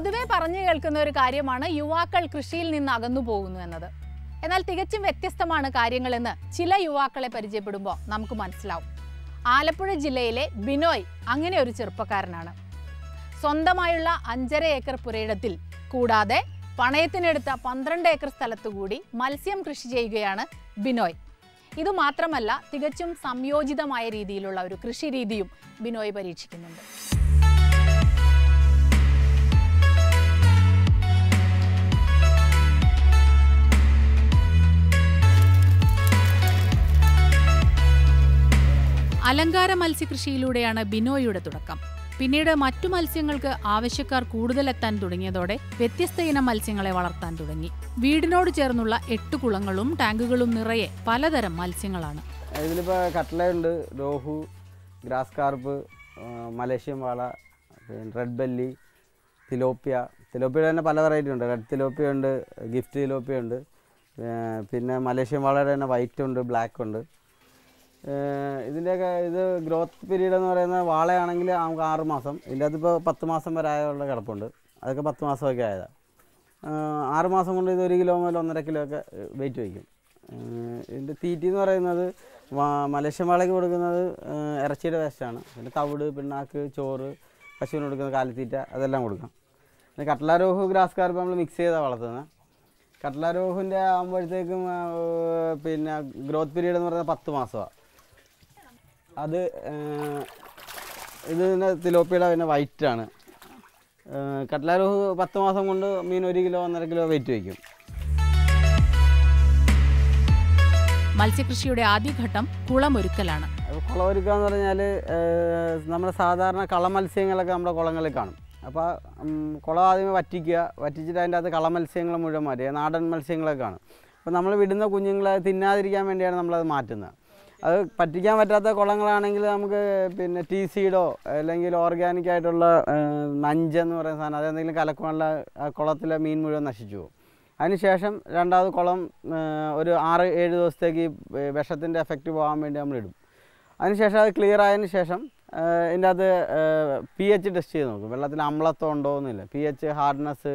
പൊതുവെ പറഞ്ഞു കേൾക്കുന്ന ഒരു കാര്യമാണ് യുവാക്കൾ കൃഷിയിൽ നിന്ന് അകന്നു പോകുന്നു എന്നത്. എന്നാൽ തികച്ചും വ്യത്യസ്തമാണ് കാര്യങ്ങളെന്ന് ചില യുവാക്കളെ പരിചയപ്പെടുമ്പോൾ നമുക്ക് മനസ്സിലാവും. ആലപ്പുഴ ജില്ലയിലെ ബിനോയ് അങ്ങനെ ഒരു ചെറുപ്പക്കാരനാണ്. സ്വന്തമായുള്ള 5.5 ഏക്കർ പുരയിടത്തിൽ കൂടാതെ പണയത്തിനെടുത്ത 12 ഏക്കർ സ്ഥലത്തുകൂടി മത്സ്യം കൃഷി ചെയ്യുകയാണ് ബിനോയ്. ഇതുമാത്രമല്ല, തികച്ചും സംയോജിതമായ രീതിയിലുള്ള ഒരു കൃഷി രീതിയും ബിനോയ് പരീക്ഷിക്കുന്നുണ്ട്. അലങ്കാര മത്സ്യകൃഷിയിലൂടെയാണ് ബിനോയുടെ തുടക്കം. പിന്നീട് മറ്റു മത്സ്യങ്ങൾക്ക് ആവശ്യക്കാർ കൂടുതലെത്താൻ തുടങ്ങിയതോടെ വ്യത്യസ്ത ഇനം മത്സ്യങ്ങളെ വളർത്താൻ തുടങ്ങി. വീടിനോട് ചേർന്നുള്ള 8 കുളങ്ങളും ടാങ്കുകളും നിറയെ പലതരം മത്സ്യങ്ങളാണ്. ഇതിലിപ്പോൾ കട്ട്ലയുണ്ട്, രോഹു, ഗ്രാസ് കാർപ്പ്, മലേഷ്യൻ വാള, റെഡ് ബെല്ലി, തിലോപ്പിയ. തിലോപ്പിയ തന്നെ പല വെറൈറ്റി ഉണ്ട്. റെഡ് തിലോപ്പിയ ഉണ്ട്, ഗിഫ്റ്റ് തിലോപ്പിയ ഉണ്ട്, പിന്നെ മലേഷ്യൻ വാളയുടെ തന്നെ വൈറ്റ് ഉണ്ട്, ബ്ലാക്ക് ഉണ്ട്. ഇതിൻ്റെയൊക്കെ ഇത് ഗ്രോത്ത് പീരീഡ് എന്ന് പറയുന്ന വാളയാണെങ്കിൽ നമുക്ക് 6 മാസം, ഇതിൻ്റെ അതിപ്പോൾ 10 മാസം വരെ ആയുള്ള കിടപ്പുണ്ട്. അതൊക്കെ 10 മാസമൊക്കെ ആയതാണ്. 6 മാസം കൊണ്ട് ഇത് 1 കിലോ മുതൽ 1.5 കിലോ ഒക്കെ വെയിറ്റ് വയ്ക്കും. ഇതിൻ്റെ തീറ്റി എന്ന് പറയുന്നത് മലേഷ്യൻ വാളയ്ക്ക് കൊടുക്കുന്നത് ഇറച്ചിയുടെ വേസ്റ്റാണ്. പിന്നെ തവിട്, പിണ്ണാക്ക്, ചോറ്, പശുവിന് കൊടുക്കുന്ന കാലിത്തീറ്റ, അതെല്ലാം കൊടുക്കാം. പിന്നെ കട്ട്ല, രോഹു, ഗ്രാസ് കാർപ്പ് നമ്മൾ മിക്സ് ചെയ്താണ് വളർത്തുന്നത്. കട്ട്ല രോഹുവിൻ്റെ ആകുമ്പോഴത്തേക്കും പിന്നെ ഗ്രോത്ത് പീരീഡ് എന്ന് പറയുന്നത് 10 മാസമാണ്. അത് ഇത് തന്നെ തിലോപ്പിയുടെ പിന്നെ വൈറ്റാണ്. കട്ട്ല രോഹു 10 മാസം കൊണ്ട് മീൻ 1 കിലോ 1.5 കിലോ വെയിറ്റ് വയ്ക്കും. മത്സ്യകൃഷിയുടെ ആദ്യഘട്ടം കുളമൊരുക്കലാണ്. കുളമൊരുക്കുക എന്ന് പറഞ്ഞാൽ നമ്മുടെ സാധാരണ കളമത്സ്യങ്ങളൊക്കെ നമ്മുടെ കുളങ്ങളിൽ കാണും. അപ്പോൾ കുളം ആദ്യമേ വറ്റിക്കുക, വറ്റിച്ചിട്ട് അതിൻ്റെ അകത്ത് കളമത്സ്യങ്ങൾ മുഴുവൻ മാറ്റുക, നാടൻ മത്സ്യങ്ങളൊക്കെ കാണും. അപ്പോൾ നമ്മൾ വിടുന്ന കുഞ്ഞുങ്ങളെ തിന്നാതിരിക്കാൻ വേണ്ടിയാണ് നമ്മളത് മാറ്റുന്നത്. അത് പറ്റിക്കാൻ പറ്റാത്ത കുളങ്ങളാണെങ്കിൽ നമുക്ക് പിന്നെ ടി സീഡോ അല്ലെങ്കിൽ ഓർഗാനിക്കായിട്ടുള്ള നഞ്ചെന്ന് പറയുന്ന സാധനം അതെന്തെങ്കിലും കലക്കുള്ള കുളത്തിലെ മീൻ മുഴുവൻ നശിച്ചു പോകും. അതിനുശേഷം രണ്ടാമത് കുളം ഒരു 6-7 ദിവസത്തേക്ക് വിഷത്തിൻ്റെ എഫക്റ്റ് പോകാൻ വേണ്ടി നമ്മളിടും. അതിനുശേഷം അത് ക്ലിയർ ആയതിനു ശേഷം ഇതിൻ്റെ അത് pH ടെസ്റ്റ് ചെയ്ത് നോക്കും. വെള്ളത്തിൽ അമ്ലത്വം ഉണ്ടോ എന്നില്ല, pH, ഹാർഡ്നെസ്,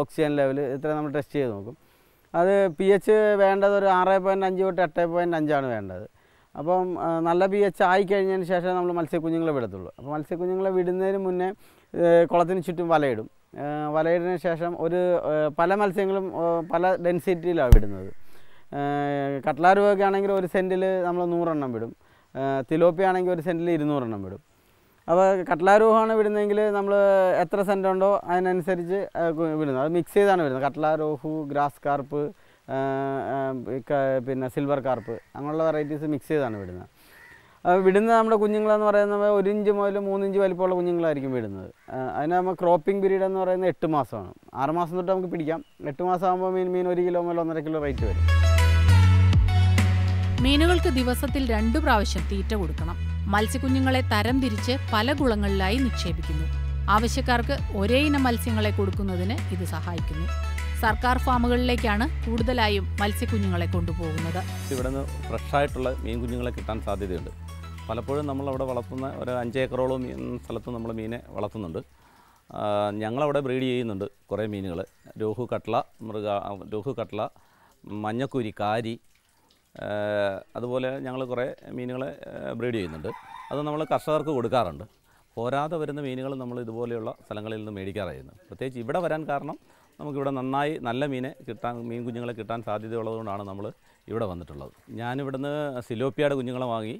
ഓക്സിജൻ ലെവൽ ഇത്ര നമ്മൾ ടെസ്റ്റ് ചെയ്ത് നോക്കും. അത് pH വേണ്ടത് ഒരു 6.5 തൊട്ട് 8.5 വേണ്ടത്. അപ്പം നല്ല pH ആയിക്കഴിഞ്ഞതിന് ശേഷം നമ്മൾ മത്സ്യക്കുഞ്ഞുങ്ങളെ വിടത്തുള്ളൂ. അപ്പോൾ മത്സ്യക്കുഞ്ഞുങ്ങളെ വിടുന്നതിന് മുന്നേ കുളത്തിന് ചുറ്റും വലയിടും. വലയിടുന്നതിന് ശേഷം പല മത്സ്യങ്ങളും പല ഡെൻസിറ്റിയിലാണ് വിടുന്നത്. കട്ട്ല രോഹൊക്കെ ആണെങ്കിൽ 1 സെൻറ്റിൽ നമ്മൾ 100 എണ്ണം വിടും. തിലോപ്പിയ ആണെങ്കിൽ 1 സെൻറ്റിൽ 200 എണ്ണം വിടും. അപ്പോൾ കട്ട്ല രോഹാണ് വിടുന്നതെങ്കിൽ നമ്മൾ എത്ര സെൻറ്റുണ്ടോ അതിനനുസരിച്ച് വിടുന്നത്. അത് മിക്സ് ചെയ്താണ് വിടുന്നത്. കട്ട്ല, രോഹു, ഗ്രാസ് കാർപ്പ്, പിന്നെ സിൽവർ കാർപ്പ്, അങ്ങനെയുള്ള വെറൈറ്റീസ് മിക്സ് ചെയ്താണ് വിടുന്നത്. വിടുന്ന നമ്മുടെ കുഞ്ഞുങ്ങളെന്ന് പറയുന്നത് 1 ഇഞ്ച് മുതൽ 3 ഇഞ്ച് വലിപ്പമുള്ള കുഞ്ഞുങ്ങളായിരിക്കും വിടുന്നത്. അതിന് നമ്മൾ ക്രോപ്പിംഗ് പീരീഡ് എന്ന് പറയുന്നത് 8 മാസമാണ്. 6 മാസം തൊട്ട് നമുക്ക് പിടിക്കാം. 8 മാസം ആകുമ്പോൾ മീൻ 1 കിലോ മുതൽ 1.5 കിലോ റേറ്റ് വരും. മീനുകൾക്ക് ദിവസത്തിൽ 2 പ്രാവശ്യം തീറ്റ കൊടുക്കണം. മത്സ്യക്കുഞ്ഞുങ്ങളെ തരം തിരിച്ച് പല കുളങ്ങളിലായി നിക്ഷേപിക്കുന്നു. ആവശ്യക്കാർക്ക് ഒരേ ഇനം മത്സ്യങ്ങളെ കൊടുക്കുന്നതിന് ഇത് സഹായിക്കുന്നു. സർക്കാർ ഫാമുകളിലേക്കാണ് കൂടുതലായും മത്സ്യക്കുഞ്ഞുങ്ങളെ കൊണ്ടുപോകുന്നത്. ഇവിടെ നിന്ന് ഫ്രഷായിട്ടുള്ള മീൻ കുഞ്ഞുങ്ങളെ കിട്ടാൻ സാധ്യതയുണ്ട്. പലപ്പോഴും നമ്മളവിടെ വളർത്തുന്ന ഒരു 5 ഏക്കറോളം സ്ഥലത്ത് നമ്മൾ മീനെ വളർത്തുന്നുണ്ട്. ഞങ്ങളവിടെ ബ്രീഡ് ചെയ്യുന്നുണ്ട് കുറേ മീനുകൾ. രോഹു, കട്ട്ല, രോഹു, കട്ട്ല, മഞ്ഞക്കുരി, കാരി, അതുപോലെ ഞങ്ങൾ കുറേ മീനുകളെ ബ്രീഡ് ചെയ്യുന്നുണ്ട്. അത് നമ്മൾ കർഷകർക്ക് കൊടുക്കാറുണ്ട്. പോരാതെ വരുന്ന മീനുകൾ നമ്മൾ ഇതുപോലെയുള്ള സ്ഥലങ്ങളിൽ നിന്ന് മേടിക്കാറായിരുന്നു. പ്രത്യേകിച്ച് ഇവിടെ വരാൻ കാരണം നമുക്കിവിടെ നന്നായി നല്ല മീൻ കുഞ്ഞുങ്ങളെ കിട്ടാൻ സാധ്യതയുള്ളതുകൊണ്ടാണ് നമ്മൾ ഇവിടെ വന്നിട്ടുള്ളത്. ഞാനിവിടുന്ന് സിലോപ്പിയയുടെ കുഞ്ഞുങ്ങളെ വാങ്ങി,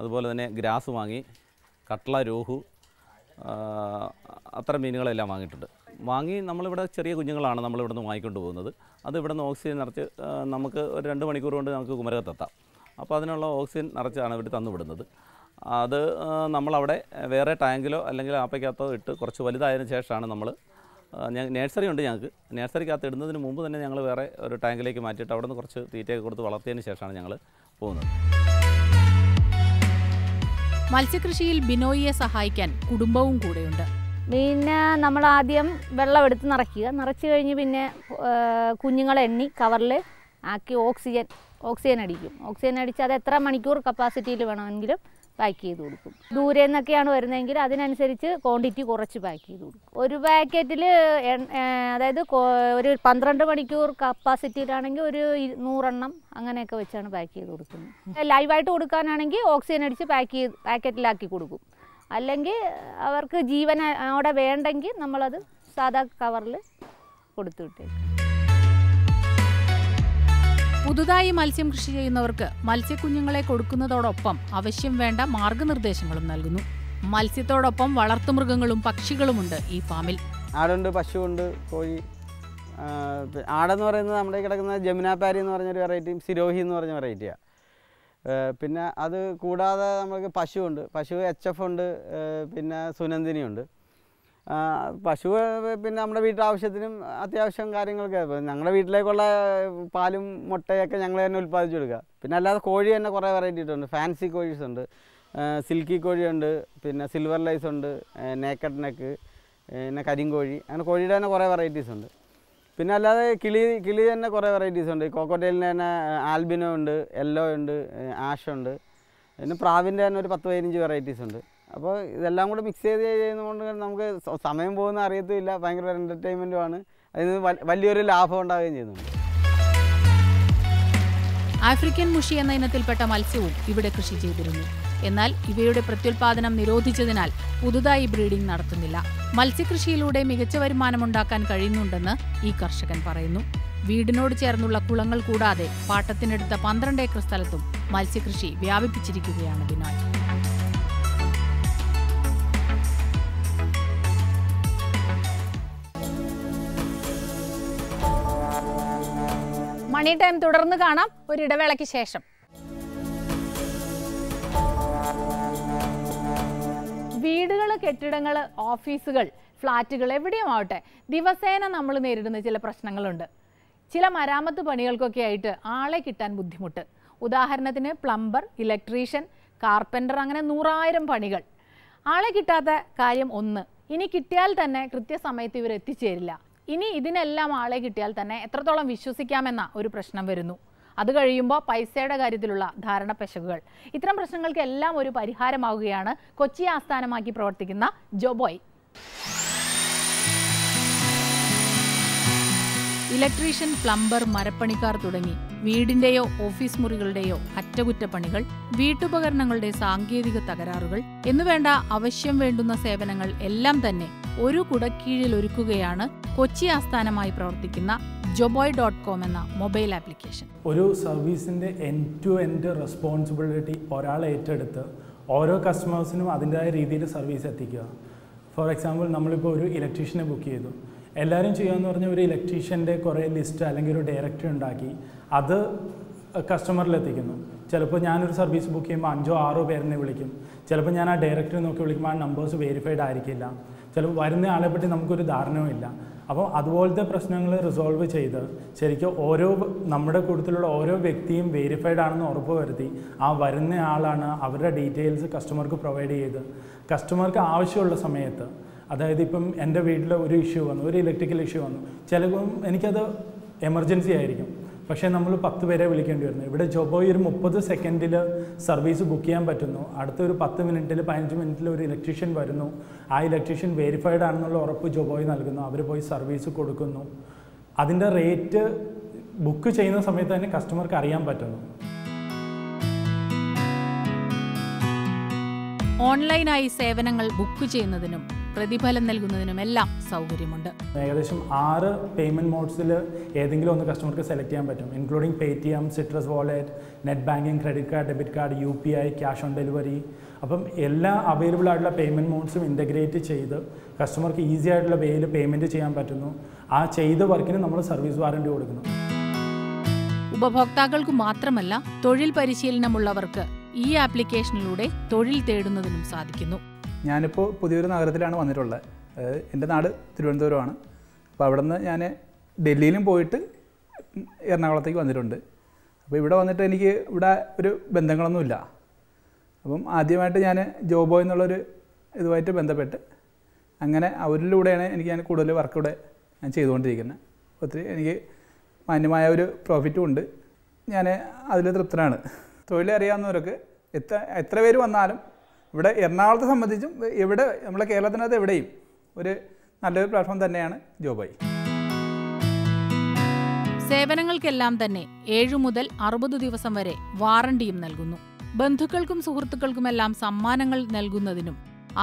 അതുപോലെ തന്നെ ഗ്രാസ് വാങ്ങി, കട്ട്ല, രോഹു, അത്തരം മീനുകളെല്ലാം വാങ്ങിയിട്ടുണ്ട്. വാങ്ങി നമ്മളിവിടെ ചെറിയ കുഞ്ഞുങ്ങളാണ് നമ്മളിവിടുന്ന് വാങ്ങിക്കൊണ്ട് പോകുന്നത്. അത് ഇവിടുന്ന് ഓക്സിജൻ നിറച്ച് നമുക്ക് ഒരു 2 മണിക്കൂർ കൊണ്ട് നമുക്ക് കുമരകത്തെത്താം. അപ്പോൾ അതിനുള്ള ഓക്സിജൻ നിറച്ചാണ് ഇവർ തന്നുവിടുന്നത്. അത് നമ്മളവിടെ വേറെ ടാങ്കിലോ അല്ലെങ്കിൽ ആപ്പയ്ക്കകത്തോ ഇട്ട് കുറച്ച് വലുതായതിനു ശേഷമാണ് നമ്മൾ നേഴ്സറി ഉണ്ട് ഞങ്ങൾക്ക്. നേഴ്സറിക്കകത്ത് ഇടുന്നതിന് മുമ്പ് തന്നെ ഞങ്ങൾ വേറെ ഒരു ടാങ്കിലേക്ക് മാറ്റിയിട്ട് അവിടെ നിന്ന് കുറച്ച് തീറ്റയൊക്കെ കൊടുത്ത് വളർത്തിയതിന് ശേഷമാണ് ഞങ്ങൾ പോകുന്നത്. മത്സ്യകൃഷിയിൽ ബിനോയിയെ സഹായിക്കാൻ കുടുംബവും കൂടെയുണ്ട്. മീനിനെ നമ്മൾ ആദ്യം വെള്ളം എടുത്ത് നിറയ്ക്കുക. നിറച്ച് കഴിഞ്ഞ് പിന്നെ കുഞ്ഞുങ്ങളെ എണ്ണി കവറിൽ ആക്കി ഓക്സിജൻ അടിക്കും. ഓക്സിജൻ അടിച്ച് അത് എത്ര മണിക്കൂർ കപ്പാസിറ്റിയിൽ വേണമെങ്കിലും പാക്ക് ചെയ്ത് കൊടുക്കും. ദൂരെ നിന്നൊക്കെയാണ് വരുന്നതെങ്കിൽ അതിനനുസരിച്ച് ക്വാണ്ടിറ്റി കുറച്ച് പാക്ക് ചെയ്ത് കൊടുക്കും. ഒരു പാക്കറ്റിൽ അതായത് ഒരു 12 മണിക്കൂർ കപ്പാസിറ്റിയിലാണെങ്കിൽ ഒരു 100 എണ്ണം അങ്ങനെയൊക്കെ വെച്ചാണ് പാക്ക് ചെയ്ത് കൊടുക്കുന്നത്. ലൈവായിട്ട് കൊടുക്കാനാണെങ്കിൽ ഓക്സിജൻ അടിച്ച് പാക്കറ്റിലാക്കി കൊടുക്കും. അല്ലെങ്കിൽ അവർക്ക് ജീവനോടെ വേണ്ടെങ്കിൽ നമ്മളത് സാധാ കവറിൽ കൊടുത്തു വിട്ടേക്കും. പുതുതായി മത്സ്യം കൃഷി ചെയ്യുന്നവർക്ക് മത്സ്യക്കുഞ്ഞുങ്ങളെ കൊടുക്കുന്നതോടൊപ്പം ആവശ്യം വേണ്ട മാർഗനിർദ്ദേശങ്ങളും നൽകുന്നു. മത്സ്യത്തോടൊപ്പം വളർത്തുമൃഗങ്ങളും പക്ഷികളുമുണ്ട് ഈ ഫാമിൽ. ആടുണ്ട്, പശുവുണ്ട്, കോഴി. ആടെന്ന് പറയുന്നത് നമ്മുടെ കിടക്കുന്ന ജമുനാപാരി എന്ന് പറഞ്ഞൊരു വെറൈറ്റിയും സിരോഹി എന്ന് പറഞ്ഞ വെറൈറ്റിയാണ്. പിന്നെ അത് കൂടാതെ നമ്മൾക്ക് പശുവുണ്ട്. പശു HF ഉണ്ട്, പിന്നെ സുനന്ദിനിയുണ്ട്. പശു പിന്നെ നമ്മുടെ വീട്ടാവശ്യത്തിനും അത്യാവശ്യം കാര്യങ്ങളൊക്കെ, ഞങ്ങളുടെ വീട്ടിലേക്കുള്ള പാലും മുട്ടയൊക്കെ ഞങ്ങൾ തന്നെ ഉൽപ്പാദിച്ചു കൊടുക്കുക. പിന്നെ അല്ലാതെ കോഴി തന്നെ കുറേ വെറൈറ്റി ഉണ്ട്. ഫാൻസി കോഴീസ് ഉണ്ട്, സിൽക്കി കോഴിയുണ്ട്, പിന്നെ സിൽവർ ലൈസ് ഉണ്ട്, നേക്കഡ് നെക്ക്, പിന്നെ കരിങ്കോഴി, അങ്ങനെ കോഴിയുടെ തന്നെ കുറേ വെറൈറ്റീസ് ഉണ്ട്. പിന്നെ അല്ലാതെ കിളി തന്നെ കുറേ വെറൈറ്റീസ് ഉണ്ട്. കോക്കോട്ടേലിൻ്റെ തന്നെ ആൽബിനോ ഉണ്ട്, യെല്ലോ ഉണ്ട്, ആഷുണ്ട്. പിന്നെ പ്രാവിൻ്റെ തന്നെ ഒരു 10-15 വെറൈറ്റീസ് ഉണ്ട്. അപ്പോൾ ഇതെല്ലാം കൂടെ മിക്സ് ചെയ്ത് ചെയ്യുന്നതുകൊണ്ട് നമുക്ക് സമയം പോകുന്ന അറിയത്തുമില്ല. ഭയങ്കര ഒരു എൻ്റർടൈൻമെൻറ്റുമാണ്. അതിന് വലിയൊരു ലാഭം ഉണ്ടാവുകയും ചെയ്യുന്നുണ്ട്. ആഫ്രിക്കൻ മുഷി എന്ന ഇനത്തിൽപ്പെട്ട മത്സ്യവും ഇവിടെ കൃഷി ചെയ്തിരുന്നു. എന്നാൽ ഇവയുടെ പ്രത്യുൽപാദനം നിരോധിച്ചതിനാൽ പുതുതായി ബ്രീഡിംഗ് നടത്തുന്നില്ല. മത്സ്യകൃഷിയിലൂടെ മികച്ച വരുമാനമുണ്ടാക്കാൻ കഴിയുന്നുണ്ടെന്ന് ഈ കർഷകൻ പറയുന്നു. വീടിനോട് ചേർന്നുള്ള കുളങ്ങൾ കൂടാതെ പാട്ടത്തിനെടുത്ത 12 ഏക്കർ സ്ഥലത്തും മത്സ്യകൃഷി വ്യാപിപ്പിച്ചിരിക്കുകയാണ് ബിനോയ്. മണി ടൈം തുടർന്ന് കാണാം ഒരിടവേളയ്ക്ക് ശേഷം. വീടുകൾ, കെട്ടിടങ്ങൾ, ഓഫീസുകൾ, ഫ്ളാറ്റുകൾ എവിടെയും ആവട്ടെ, ദിവസേന നമ്മൾ നേരിടുന്ന ചില പ്രശ്നങ്ങളുണ്ട്. ചില മരാമത്ത് പണികൾക്കൊക്കെ ആയിട്ട് ആളെ കിട്ടാൻ ബുദ്ധിമുട്ട്. ഉദാഹരണത്തിന് പ്ലംബർ, ഇലക്ട്രീഷ്യൻ, കാർപ്പൻ്റർ, അങ്ങനെ 100,000 പണികൾ. ആളെ കിട്ടാത്ത കാര്യം ഒന്ന്. ഇനി കിട്ടിയാൽ തന്നെ കൃത്യസമയത്ത് ഇവർ എത്തിച്ചേരില്ല. ഇനി ഇതിനെല്ലാം ആളെ കിട്ടിയാൽ തന്നെ എത്രത്തോളം വിശ്വസിക്കാമെന്ന ഒരു പ്രശ്നം വരുന്നു. അത് കഴിയുമ്പോൾ പൈസയുടെ കാര്യത്തിലുള്ള ധാരണ പെശകുകൾ. ഇത്തരം പ്രശ്നങ്ങൾക്ക് എല്ലാം ഒരു പരിഹാരമാവുകയാണ് കൊച്ചി ആസ്ഥാനമാക്കി പ്രവർത്തിക്കുന്ന ജോബോയ്. ഇലക്ട്രീഷ്യൻ, പ്ലംബർ, മരപ്പണിക്കാർ തുടങ്ങി വീടിന്റെയോ ഓഫീസ് മുറികളുടെയോ അറ്റകുറ്റപ്പണികൾ, വീട്ടുപകരണങ്ങളുടെ സാങ്കേതിക തകരാറുകൾ എന്നുവേണ്ട ആവശ്യം വേണ്ടുന്ന സേവനങ്ങൾ എല്ലാം തന്നെ ഒരു കുടക്കീഴിൽ ഒരുക്കുകയാണ് കൊച്ചി ആസ്ഥാനമായി പ്രവർത്തിക്കുന്ന joboy.com എന്ന മൊബൈൽ ആപ്ലിക്കേഷൻ. ഒരു സർവീസിൻ്റെ എൻഡ് ടു എൻഡ് റെസ്പോൺസിബിലിറ്റി ഒരാൾ ഏറ്റെടുത്ത് ഓരോ കസ്റ്റമേഴ്സിനും അതിൻ്റെതായ രീതിയിൽ സർവീസ് എത്തിക്കുക. ഫോർ എക്സാമ്പിൾ, നമ്മളിപ്പോൾ ഒരു ഇലക്ട്രീഷ്യനെ ബുക്ക് ചെയ്തു. എല്ലാവരും ചെയ്യാമെന്ന് പറഞ്ഞാൽ ഒരു ഇലക്ട്രീഷ്യൻ്റെ കുറേ ലിസ്റ്റ് അല്ലെങ്കിൽ ഒരു ഡയറക്ടറി ഉണ്ടാക്കി അത് കസ്റ്റമറിലെത്തിക്കുന്നു. ചിലപ്പോൾ ഞാനൊരു സർവീസ് ബുക്ക് ചെയ്യുമ്പോൾ 5 or 6 പേരെന്നെ വിളിക്കും. ചിലപ്പോൾ ഞാൻ ആ ഡയറക്ടറി നോക്കി വിളിക്കുമ്പോൾ ആ നമ്പേഴ്സ് വെരിഫൈഡ് ആയിരിക്കില്ല. ചിലപ്പോൾ വരുന്ന ആളെ പറ്റി നമുക്കൊരു ധാരണയുമില്ല. അപ്പോൾ അതുപോലത്തെ പ്രശ്നങ്ങൾ റിസോൾവ് ചെയ്ത് ശരിക്കും ഓരോ നമ്മുടെ കൂട്ടത്തിലുള്ള ഓരോ വ്യക്തിയും വെരിഫൈഡ് ആണെന്ന് ഉറപ്പ് വരുത്തി ആ വരുന്ന ആളാണ് അവരുടെ ഡീറ്റെയിൽസ് കസ്റ്റമർക്ക് പ്രൊവൈഡ് ചെയ്ത് കസ്റ്റമർക്ക് ആവശ്യമുള്ള സമയത്ത്, അതായത് ഇപ്പം എൻ്റെ വീട്ടിൽ ഒരു ഇഷ്യൂ വന്നു, ഒരു ഇലക്ട്രിക്കൽ ഇഷ്യൂ വന്നു, ചിലപ്പം എനിക്കത് എമർജൻസി ആയിരിക്കും, പക്ഷേ നമ്മൾ 10 പേരെ വിളിക്കേണ്ടി വരുന്നു. ഇവിടെ ജോബോയ് ഒരു 30 സെക്കൻഡിൽ സർവീസ് ബുക്ക് ചെയ്യാൻ പറ്റുന്നു. അടുത്തൊരു 10 മിനിറ്റിൽ 15 മിനിറ്റിൽ ഒരു ഇലക്ട്രീഷ്യൻ വരുന്നു. ആ ഇലക്ട്രീഷ്യൻ വെരിഫൈഡ് ആണെന്നുള്ള ഉറപ്പ് ജോബോയ് നൽകുന്നു. അവർ പോയി സർവീസ് കൊടുക്കുന്നു. അതിൻ്റെ റേറ്റ് ബുക്ക് ചെയ്യുന്ന സമയത്ത് തന്നെ കസ്റ്റമർക്ക് അറിയാൻ പറ്റുന്നു. ഓൺലൈനായി സേവനങ്ങൾ ബുക്ക് ചെയ്യുന്നതിനും പ്രതിഫലം നൽകുന്നതിനുമെല്ലാം സൗകര്യമുണ്ട്. ഏകദേശം 6 പേയ്മെൻറ്റ് മോഡ്സിൽ ഏതെങ്കിലും ഒന്ന് കസ്റ്റമർക്ക് സെലക്ട് ചെയ്യാൻ പറ്റും, including Paytm, citrus wallet, net banking, credit card, debit card, UPI, cash on delivery. അപ്പം എല്ലാ അവൈലബിൾ ആയിട്ടുള്ള പേയ്മെൻറ്റ് മോഡ്സും ഇൻ്റഗ്രേറ്റ് ചെയ്ത് കസ്റ്റമർക്ക് ഈസി ആയിട്ടുള്ള വേയിൽ പേയ്മെൻറ്റ് ചെയ്യാൻ പറ്റുന്നു. ആ ചെയ്ത വർക്കിന് നമ്മൾ സർവീസ് വാറണ്ടി കൊടുക്കുന്നു. ഉപഭോക്താക്കൾക്ക് മാത്രമല്ല, തൊഴിൽ പരിശീലനമുള്ളവർക്ക് ഈ ആപ്ലിക്കേഷനിലൂടെ തൊഴിൽ തേടുന്നതിനും സാധിക്കുന്നു. ഞാനിപ്പോൾ പുതിയൊരു നഗരത്തിലാണ് വന്നിട്ടുള്ളത്. എൻ്റെ നാട് തിരുവനന്തപുരമാണ്. അപ്പോൾ അവിടെ നിന്ന് ഞാൻ ഡൽഹിയിലും പോയിട്ട് എറണാകുളത്തേക്ക് വന്നിട്ടുണ്ട്. അപ്പോൾ ഇവിടെ വന്നിട്ട് എനിക്ക് ഇവിടെ ഒരു ബന്ധങ്ങളൊന്നുമില്ല. അപ്പം ആദ്യമായിട്ട് ഞാൻ ജോബോയ് എന്നുള്ളൊരു ഇതുമായിട്ട് ബന്ധപ്പെട്ട് അങ്ങനെ അവരിലൂടെയാണ് ഞാൻ കൂടുതൽ വർക്ക് ഇവിടെ ഞാൻ ചെയ്തുകൊണ്ടിരിക്കുന്നത്. ഒത്തിരി എനിക്ക് മാന്യമായ ഒരു പ്രോഫിറ്റും ഉണ്ട്. ഞാൻ അതിൽ തൃപ്തനാണ്. തൊഴിലറിയാവുന്നവരൊക്കെ എത്ര പേര് വന്നാലും ഇവിടെ എറണാകുളത്തെ സംബന്ധിച്ചും ഇവിടെ നമ്മുടെ കേരളത്തിനകത്ത് എവിടെയും ഒരു നല്ലൊരു പ്ലാറ്റ്ഫോം തന്നെയാണ് ജോബായി. സേവനങ്ങൾക്കെല്ലാം തന്നെ 7 മുതൽ 60 ദിവസം വരെ വാറണ്ടിയും നൽകുന്നു. ബന്ധുക്കൾക്കും സുഹൃത്തുക്കൾക്കുമെല്ലാം സമ്മാനങ്ങൾ നൽകുന്നതിനും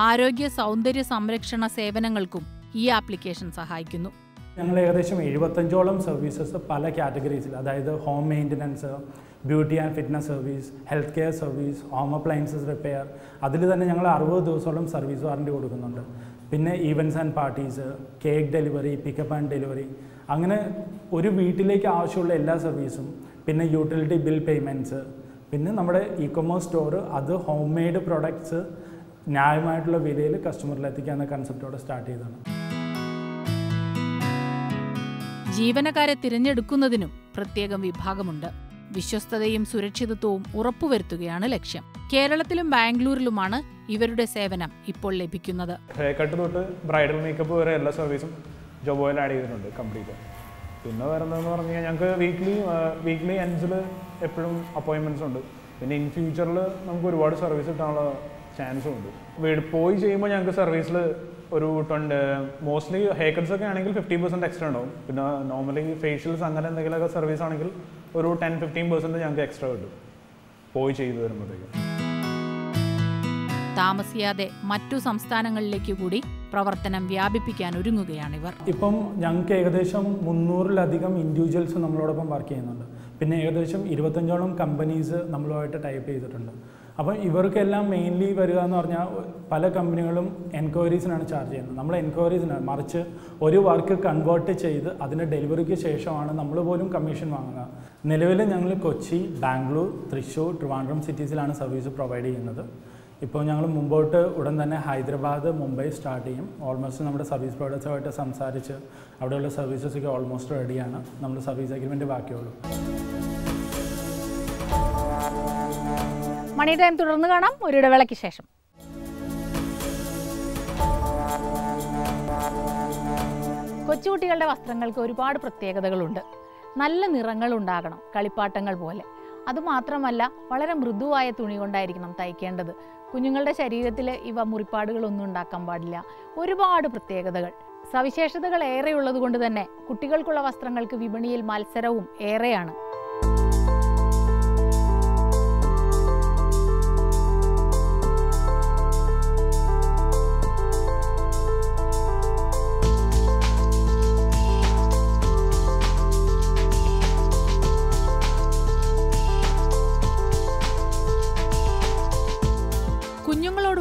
ആരോഗ്യ സൗന്ദര്യ സംരക്ഷണ സേവനങ്ങൾക്കും ഈ ആപ്ലിക്കേഷൻ സഹായിക്കുന്നു. ഞങ്ങൾ ഏകദേശം 75ഓളം സർവീസസ് പല കാറ്റഗറീസിൽ, അതായത് home maintenance, beauty and fitness service, health care service, home appliances repair, അതിൽ തന്നെ ഞങ്ങൾ 60 ദിവസത്തോളം സർവീസ് വാറണ്ടി കൊടുക്കുന്നുണ്ട്. പിന്നെ events and parties, cake delivery, pickup and delivery, അങ്ങനെ ഒരു വീട്ടിലേക്ക് ആവശ്യമുള്ള എല്ലാ സർവീസും, പിന്നെ യൂട്ടിലിറ്റി ബിൽ പേയ്മെൻറ്റ്സ്, പിന്നെ നമ്മുടെ ഇ കൊമേഴ്സ് സ്റ്റോർ, അത് ഹോം മെയ്ഡ് പ്രൊഡക്ട്സ് ന്യായമായിട്ടുള്ള വിലയിൽ കസ്റ്റമറിലെത്തിക്കുക എന്ന കൺസെപ്റ്റോടെ സ്റ്റാർട്ട് ചെയ്തതാണ്. ജീവനക്കാരെ തിരഞ്ഞെടുക്കുന്നതിനും പ്രത്യേകം വിഭാഗമുണ്ട്. വിശ്വസ്തതയും സുരക്ഷിതത്വവും ഉറപ്പുവരുത്തുകയാണ് ലക്ഷ്യം. കേരളത്തിലും ബാംഗ്ലൂരിലുമാണ് ഇവരുടെ സേവനം ഇപ്പോൾ ലഭിക്കുന്നത്. ഹെയർ കട്ട് തൊട്ട് ബ്രൈഡൽ മേക്കപ്പ് വരെ എല്ലാ സർവീസും ജോബ് ഓയിൽ ആഡ് ചെയ്തിട്ടുണ്ട് കംപ്ലീറ്റ്. പിന്നെ വരുന്നതെന്ന് പറഞ്ഞു കഴിഞ്ഞാൽ ഞങ്ങൾക്ക് വീക്ക്ലി 5 എപ്പോഴും അപ്പോയിൻമെൻറ്റ്സ് ഉണ്ട്. പിന്നെ ഇൻ ഫ്യൂച്ചറിൽ നമുക്ക് ഒരുപാട് സർവീസ് കിട്ടാനുള്ള ചാൻസും ഉണ്ട്. വീട് പോയി ചെയ്യുമ്പോൾ ഞങ്ങൾക്ക് സർവീസിൽ ഒരു മോസ്റ്റ്ലി ഹെയർ കട്ട്സ് ഒക്കെ ആണെങ്കിൽ 50% എക്സ്ട്രാ ഉണ്ടാവും. പിന്നെ നോർമലി ഫേഷ്യൽസ് അങ്ങനെ എന്തെങ്കിലുമൊക്കെ സർവീസ് ആണെങ്കിൽ ഒരു 10-15% ഞങ്ങൾക്ക് എക്സ്ട്രാ കിട്ടും പോയി ചെയ്തു വരുമ്പോഴത്തേക്കും. താമസിയാതെ മറ്റു സംസ്ഥാനങ്ങളിലേക്ക് കൂടി പ്രവർത്തനം വ്യാപിപ്പിക്കാൻ ഒരുങ്ങുകയാണിവർ. ഇപ്പം ഞങ്ങൾക്ക് ഏകദേശം 300-ലധികം ഇൻഡിവിജ്വൽസ് നമ്മളോടൊപ്പം വർക്ക് ചെയ്യുന്നുണ്ട്. പിന്നെ ഏകദേശം 25ഓളം കമ്പനീസ് നമ്മളുമായിട്ട് ടൈപ്പ് ചെയ്തിട്ടുണ്ട്. അപ്പം ഇവർക്കെല്ലാം മെയിൻലി വരിക എന്ന് പറഞ്ഞാൽ പല കമ്പനികളും എൻക്വയറീസിനാണ് ചാർജ് ചെയ്യുന്നത്. നമ്മൾ എൻക്വയറീസിനാണ്, മറിച്ച് ഒരു വർക്ക് കൺവേർട്ട് ചെയ്ത് അതിൻ്റെ ഡെലിവറിക്ക് ശേഷമാണ് നമ്മൾ പോലും കമ്മീഷൻ വാങ്ങുന്നത്. നിലവിൽ ഞങ്ങൾ കൊച്ചി, ബാംഗ്ലൂർ, തൃശ്ശൂർ, ട്രിവാൻഡ്രം സിറ്റീസിലാണ് സർവീസ് പ്രൊവൈഡ് ചെയ്യുന്നത്. ഇപ്പോൾ ഞങ്ങൾ മുമ്പോട്ട് ഉടൻ തന്നെ ഹൈദരാബാദ്, മുംബൈ സ്റ്റാർട്ട് ചെയ്യും. ഓൾമോസ്റ്റ് നമ്മുടെ സർവീസ് പ്രൊവൈഡേഴ്സുമായിട്ട് സംസാരിച്ച് അവിടെയുള്ള സർവീസസൊക്കെ ഓൾമോസ്റ്റ് റെഡിയാണ്. നമ്മൾ സർവീസ് അഗ്രിമെൻറ്റ് ബാക്കിയുള്ളൂ. മണി ടൈം തുടർന്ന് കാണാം ഒരിടവേളയ്ക്ക് ശേഷം. കൊച്ചുകുട്ടികളുടെ വസ്ത്രങ്ങൾക്ക് ഒരുപാട് പ്രത്യേകതകളുണ്ട്. നല്ല നിറങ്ങൾ ഉണ്ടാകണം, കളിപ്പാട്ടങ്ങൾ പോലെ. അതുമാത്രമല്ല, വളരെ മൃദുവായ തുണി കൊണ്ടായിരിക്കണം തയ്ക്കേണ്ടത്. കുഞ്ഞുങ്ങളുടെ ശരീരത്തിൽ ഇവ മുറിപ്പാടുകളൊന്നും ഉണ്ടാക്കാൻ പാടില്ല. ഒരുപാട് പ്രത്യേകതകൾ, സവിശേഷതകൾ ഏറെയുള്ളത് കൊണ്ട് തന്നെ കുട്ടികൾക്കുള്ള വസ്ത്രങ്ങൾക്ക് വിപണിയിൽ മത്സരവും ഏറെയാണ്.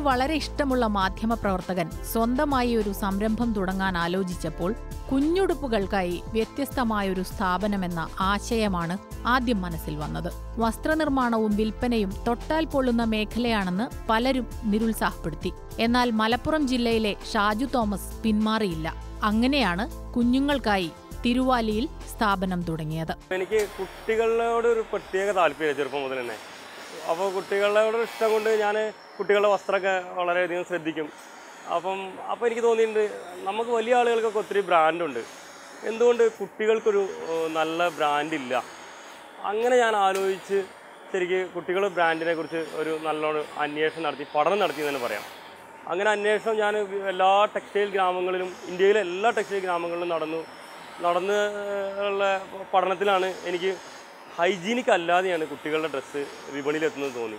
വളരെ ഇഷ്ടമുള്ള മാധ്യമ പ്രവർത്തകൻ സ്വന്തമായി ഒരു സംരംഭം തുടങ്ങാൻ ആലോചിച്ചപ്പോൾ കുഞ്ഞുടുപ്പുകൾക്കായി വ്യത്യസ്തമായൊരു സ്ഥാപനമെന്ന ആശയമാണ് ആദ്യം മനസ്സിൽ വന്നത്. വസ്ത്രനിർമ്മാണവും വിൽപ്പനയും തൊട്ടാൽ പൊള്ളുന്ന മേഖലയാണെന്ന് പലരും നിരുത്സാഹപ്പെടുത്തി. എന്നാൽ മലപ്പുറം ജില്ലയിലെ ഷാജു തോമസ് പിന്മാറിയില്ല. അങ്ങനെയാണ് കുഞ്ഞുങ്ങൾക്കായി തിരുവാലിയിൽ സ്ഥാപനം തുടങ്ങിയത്. എനിക്ക് കുട്ടികളോട് ഒരു പ്രത്യേക താല്പര്യം ചെറുപ്പം മുതൽ തന്നെ. അപ്പോൾ കുട്ടികളുടെ ഇഷ്ടം കൊണ്ട് ഞാൻ കുട്ടികളുടെ വസ്ത്രമൊക്കെ വളരെയധികം ശ്രദ്ധിക്കും. അപ്പോൾ എനിക്ക് തോന്നിയിട്ടുണ്ട് നമുക്ക് വലിയ ആളുകൾക്കൊക്കെ ഒത്തിരി ബ്രാൻഡുണ്ട്, എന്തുകൊണ്ട് കുട്ടികൾക്കൊരു നല്ല ബ്രാൻഡില്ല. അങ്ങനെ ഞാൻ ആലോചിച്ച് ശരിക്ക് കുട്ടികൾ ബ്രാൻഡിനെ കുറിച്ച് ഒരു നല്ലോണം അന്വേഷണം നടത്തി, പഠനം നടത്തി എന്ന് തന്നെ പറയാം. അങ്ങനെ അന്വേഷണം ഞാൻ എല്ലാ ടെക്സ്റ്റൈൽ ഗ്രാമങ്ങളിലും, ഇന്ത്യയിലെ എല്ലാ ടെക്സ്റ്റൈൽ ഗ്രാമങ്ങളിലും നടന്ന് ഉള്ള പഠനത്തിലാണ് എനിക്ക് ഹൈജീനിക് അല്ലാതെയാണ് കുട്ടികളുടെ ഡ്രസ്സ് വിപണിയിലെത്തുന്നത് തോന്നി.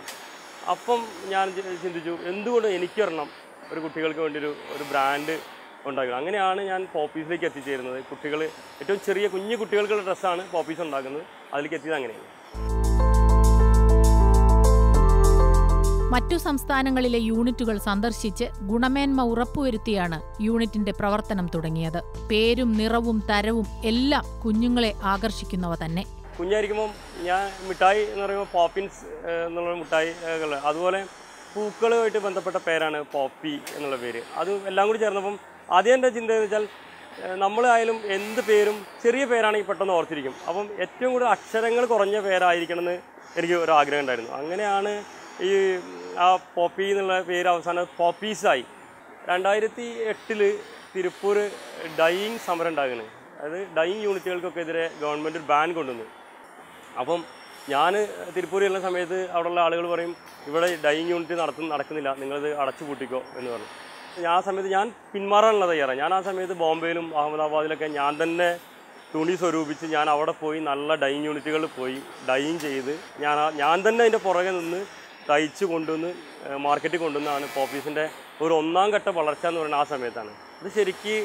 അപ്പം ഞാൻ ചിന്തിച്ചു എന്തുകൊണ്ട് എനിക്കൊരെണ്ണം ഒരു കുട്ടികൾക്ക് വേണ്ടി ഒരു ബ്രാൻഡ് ഉണ്ടാക്കുക. അങ്ങനെയാണ് ഞാൻ പോപ്പീസിലേക്ക് എത്തിച്ചേരുന്നത്. കുട്ടികൾ, ഏറ്റവും ചെറിയ കുഞ്ഞു കുട്ടികൾക്കുള്ള ഡ്രസ്സാണ് പോപ്പീസ് ഉണ്ടാക്കുന്നത്. അതിലേക്ക് എത്തിയത് അങ്ങനെയാണ്. മറ്റു സംസ്ഥാനങ്ങളിലെ യൂണിറ്റുകൾ സന്ദർശിച്ച് ഗുണമേന്മ ഉറപ്പുവരുത്തിയാണ് യൂണിറ്റിന്റെ പ്രവർത്തനം തുടങ്ങിയത്. പേരും നിറവും തരവും എല്ലാം കുഞ്ഞുങ്ങളെ ആകർഷിക്കുന്നവ തന്നെ. കുഞ്ഞായിരിക്കുമ്പം ഞാൻ മിഠായി എന്ന് പറയുമ്പോൾ പോപ്പിൻസ് എന്നുള്ള മിഠായികൾ, അതുപോലെ പൂക്കളുമായിട്ട് ബന്ധപ്പെട്ട പേരാണ് പോപ്പി എന്നുള്ള പേര്. അത് എല്ലാം കൂടി ചേർന്നപ്പം ആദ്യം എൻ്റെ ചിന്ത എന്ന് വെച്ചാൽ നമ്മളായാലും എന്ത് പേരും ചെറിയ പേരാണെങ്കിൽ പെട്ടെന്ന് ഓർത്തിരിക്കും. അപ്പം ഏറ്റവും കൂടുതൽ അക്ഷരങ്ങൾ കുറഞ്ഞ പേരായിരിക്കണം എന്ന് എനിക്ക് ഒരു ആഗ്രഹം ഉണ്ടായിരുന്നു. അങ്ങനെയാണ് ഈ ആ പോപ്പി എന്നുള്ള പേര് അവസാനം പോപ്പീസായി. 2008 തിരുപ്പൂർ ഡൈയിങ് സമരം ഉണ്ടാകുന്നത്, അതായത് ഡൈയിങ് യൂണിറ്റുകൾക്കൊക്കെ എതിരെ ഗവൺമെൻറ് ഒരു ബാൻ കൊണ്ടുവന്നു. അപ്പം ഞാൻ തിരുപ്പൂരിലുള്ള സമയത്ത് അവിടെയുള്ള ആളുകൾ പറയും ഇവിടെ ഡൈയിങ് യൂണിറ്റ് നടക്കുന്നില്ല നിങ്ങളത് അടച്ചു പൂട്ടിക്കോ എന്ന് പറഞ്ഞു. ആ സമയത്ത് ഞാൻ പിന്മാറാനുള്ള തയ്യാറാണ്. ഞാൻ ആ സമയത്ത് ബോംബെയിലും അഹമ്മദാബാദിലൊക്കെ ഞാൻ തന്നെ തുണി സ്വരൂപിച്ച് ഞാൻ അവിടെ പോയി നല്ല ഡൈയിങ് യൂണിറ്റുകളിൽ പോയി ഡൈയിങ് ചെയ്ത് ഞാൻ തന്നെ അതിൻ്റെ പുറകെ നിന്ന് തയ്ച്ച് കൊണ്ടുവന്ന് മാർക്കറ്റിൽ കൊണ്ടുവന്നാണ് പോപ്പീസിൻ്റെ ഒരു ഒന്നാം ഘട്ട വളർച്ച എന്ന് പറയുന്നത് ആ സമയത്താണ്. അത് ശരിക്ക്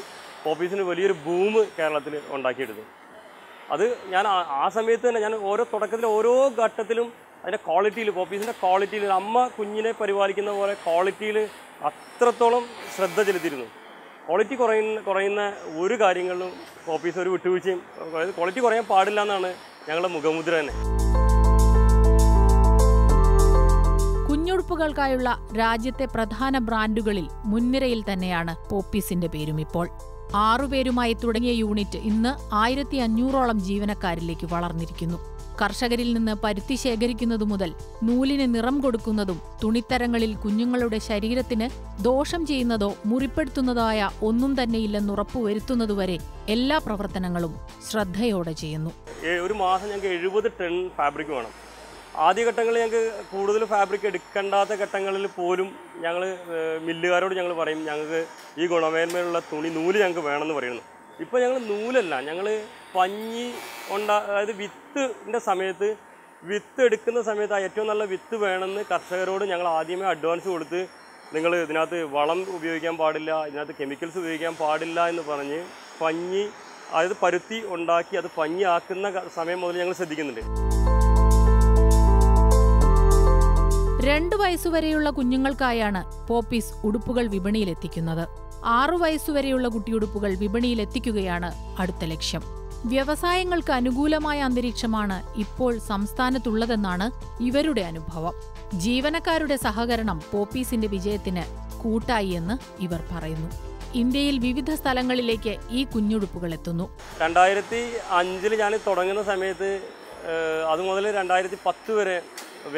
പോപ്പീസിന് വലിയൊരു ബൂമ് കേരളത്തിൽ ഉണ്ടാക്കിയെടുത്തു. അത് ഞാൻ ആ സമയത്ത് തന്നെ ഞാൻ ഓരോ തുടക്കത്തിലും ഓരോ ഘട്ടത്തിലും അതിൻ്റെ ക്വാളിറ്റിയിൽ പോപ്പീസിൻ്റെ ക്വാളിറ്റിയിൽ അമ്മ കുഞ്ഞിനെ പരിപാലിക്കുന്ന പോലെ ക്വാളിറ്റിയിൽ അത്രത്തോളം ശ്രദ്ധ ചെലുത്തിയിരുന്നു. ക്വാളിറ്റി കുറയുന്ന ഒരു കാര്യങ്ങളിലും പോപ്പീസ് ഒരു വിട്ടുവീഴ്ചയും, അതായത് ക്വാളിറ്റി കുറയാൻ പാടില്ല എന്നാണ് ഞങ്ങളുടെ മുഖമുദ്ര തന്നെ. കുഞ്ഞുടുപ്പുകൾക്കായുള്ള രാജ്യത്തെ പ്രധാന ബ്രാൻഡുകളിൽ മുൻനിരയിൽ തന്നെയാണ് പോപ്പീസിന്റെ പേരും ഇപ്പോൾ. 6 പേരുമായി തുടങ്ങിയ യൂണിറ്റ് ഇന്ന് 1500ഓളം ജീവനക്കാരിലേക്ക് വളർന്നിരിക്കുന്നു. കർഷകരിൽ നിന്ന് പരുത്തി ശേഖരിക്കുന്നതു മുതൽ നൂലിന് നിറം കൊടുക്കുന്നതും തുണിത്തരങ്ങളിൽ കുഞ്ഞുങ്ങളുടെ ശരീരത്തിന് ദോഷം ചെയ്യുന്നതോ മുറിപ്പെടുത്തുന്നതായ ഒന്നും തന്നെ ഇല്ലെന്നുറപ്പുവരുത്തുന്നതുവരെ എല്ലാ പ്രവർത്തനങ്ങളും ശ്രദ്ധയോടെ ചെയ്യുന്നു. ഒരു മാസം ഞങ്ങൾക്ക് 70 ടൺ ഫാബ്രിക് വേണം. ആദ്യഘട്ടങ്ങളിൽ ഞങ്ങൾക്ക് കൂടുതൽ ഫാബ്രിക് എടുക്കേണ്ടാത്ത ഘട്ടങ്ങളിൽ പോലും ഞങ്ങൾ മില്ലുകാരോട് ഞങ്ങൾ പറയും ഞങ്ങൾക്ക് ഈ ഗുണമേന്മയിലുള്ള തുണി നൂല് ഞങ്ങൾക്ക് വേണമെന്ന് പറയുന്നു. ഇപ്പോൾ ഞങ്ങൾ നൂലല്ല, ഞങ്ങൾ പഞ്ഞി അതായത് വിത്തിൻ്റെ സമയത്ത് വിത്ത് എടുക്കുന്ന സമയത്ത് ഏറ്റവും നല്ല വിത്ത് വേണമെന്ന് കർഷകരോട് ഞങ്ങൾ ആദ്യമേ അഡ്വാൻസ് കൊടുത്ത് നിങ്ങൾ ഇതിനകത്ത് വളം ഉപയോഗിക്കാൻ പാടില്ല, ഇതിനകത്ത് കെമിക്കൽസ് ഉപയോഗിക്കാൻ പാടില്ല എന്ന് പറഞ്ഞ് പഞ്ഞി അതായത് പരുത്തി ഉണ്ടാക്കി അത് പഞ്ഞി ആക്കുന്ന സമയം മുതൽ ഞങ്ങൾ ശ്രദ്ധിക്കുന്നുണ്ട്. 2 വയസ്സുവരെയുള്ള കുഞ്ഞുങ്ങൾക്കായാണ് പോപ്പീസ് ഉടുപ്പുകൾ വിപണിയിലെത്തിക്കുന്നത്. 6 വയസ്സുവരെയുള്ള കുട്ടിയുടുപ്പുകൾ വിപണിയിലെത്തിക്കുകയാണ് അടുത്ത ലക്ഷ്യം. വ്യവസായങ്ങൾക്ക് അനുകൂലമായ അന്തരീക്ഷമാണ് ഇപ്പോൾ സംസ്ഥാനത്തുള്ളതെന്നാണ് ഇവരുടെ അനുഭവം. ജീവനക്കാരുടെ സഹകരണം പോപ്പീസിന്റെ വിജയത്തിന് കൂട്ടായി എന്ന് ഇവർ പറയുന്നു. ഇന്ത്യയിൽ വിവിധ സ്ഥലങ്ങളിലേക്ക് ഈ കുഞ്ഞുടുപ്പുകൾ എത്തുന്നു. 2005 ഞാൻ തുടങ്ങുന്ന സമയത്ത് അതുമുതൽ 2010 വരെ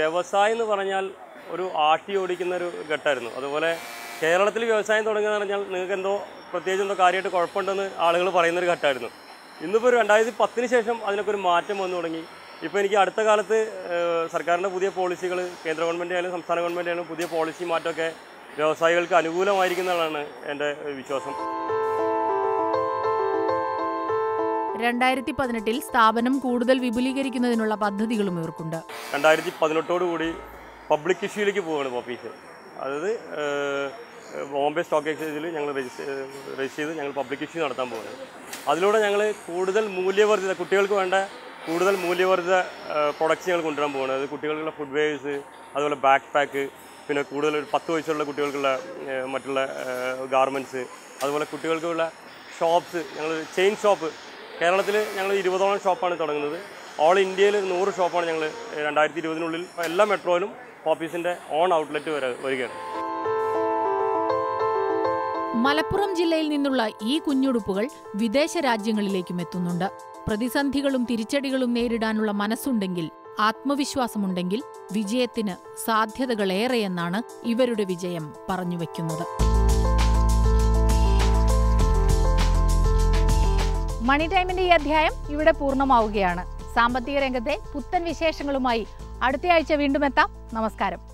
വ്യവസായം എന്ന് പറഞ്ഞാൽ ഒരു ആട്ടി ഓടിക്കുന്ന ഒരു ഘട്ടമായിരുന്നു. അതുപോലെ കേരളത്തിൽ വ്യവസായം തുടങ്ങുക എന്ന് പറഞ്ഞാൽ നിങ്ങൾക്ക് പ്രത്യേകിച്ച് എന്തോ കാര്യമായിട്ട് കുഴപ്പമുണ്ടെന്ന് ആളുകൾ പറയുന്നൊരു ഘട്ടമായിരുന്നു. ഇന്നിപ്പോൾ 2010 ശേഷം അതിനൊക്കെ ഒരു മാറ്റം വന്നു തുടങ്ങി. ഇപ്പോൾ എനിക്ക് അടുത്ത കാലത്ത് സർക്കാരിൻ്റെ പുതിയ പോളിസികൾ, കേന്ദ്ര ഗവൺമെൻറ് ആയാലും സംസ്ഥാന ഗവൺമെൻറ് ആയാലും പുതിയ പോളിസി മാറ്റമൊക്കെ വ്യവസായികൾക്ക് അനുകൂലമായിരിക്കുന്നതാണ് എൻ്റെ വിശ്വാസം. 2018 സ്ഥാപനം കൂടുതൽ വിപുലീകരിക്കുന്നതിനുള്ള പദ്ധതികളും ഇവർക്കുണ്ട്. 2018 പബ്ലിക് ഇഷ്യൂയിലേക്ക് പോവുകയാണ് പോപ്പീസ്. അതായത് ബോംബെ സ്റ്റോക്ക് എക്സ്ചേഞ്ചിൽ ഞങ്ങൾ രജിസ്റ്റർ ചെയ്ത് ഞങ്ങൾ പബ്ലിക് ഇഷ്യൂ നടത്താൻ പോവുകയാണ്. അതിലൂടെ ഞങ്ങൾ കൂടുതൽ മൂല്യവർദ്ധിത കുട്ടികൾക്ക് വേണ്ട കൂടുതൽ മൂല്യവർദ്ധിത പ്രൊഡക്ട്സ് ഞങ്ങൾ കൊണ്ടുവരാൻ പോവുകയാണ്. അതായത് കുട്ടികൾക്കുള്ള ഫുഡ് വെയേഴ്സ്, അതുപോലെ ബാക്ക് പാക്ക്, പിന്നെ കൂടുതൽ 10 വയസ്സുള്ള കുട്ടികൾക്കുള്ള മറ്റുള്ള ഗാർമെൻറ്റ്സ്, അതുപോലെ കുട്ടികൾക്കുള്ള ഷോപ്സ്. ഞങ്ങൾ ചെയിൻ ഷോപ്പ് കേരളത്തിൽ ഞങ്ങൾ 20ഓളം ഷോപ്പാണ് തുടങ്ങുന്നത്. ഓൾ ഇന്ത്യയിൽ 100 ഷോപ്പാണ് ഞങ്ങൾ 2020 എല്ലാ മെട്രോയിലും പോപ്പീസിൻ്റെ ഓൺ ഔട്ട്ലെറ്റ് വരികയാണ്. മലപ്പുറം ജില്ലയിൽ നിന്നുള്ള ഈ കുഞ്ഞുടുപ്പുകൾ വിദേശ രാജ്യങ്ങളിലേക്കും എത്തുന്നുണ്ട്. പ്രതിസന്ധികളും തിരിച്ചടികളും നേരിടാനുള്ള മനസ്സുണ്ടെങ്കിൽ, ആത്മവിശ്വാസമുണ്ടെങ്കിൽ വിജയത്തിന് സാധ്യതകളേറെയെന്നാണ് ഇവരുടെ വിജയം പറഞ്ഞുവെക്കുന്നത്. മണി ടൈമിന്റെ ഈ അധ്യായം ഇവിടെ പൂർണ്ണമാവുകയാണ്. സാമ്പത്തിക രംഗത്തെ പുത്തൻ വിശേഷങ്ങളുമായി അടുത്തയാഴ്ച വീണ്ടും എത്താം. നമസ്കാരം.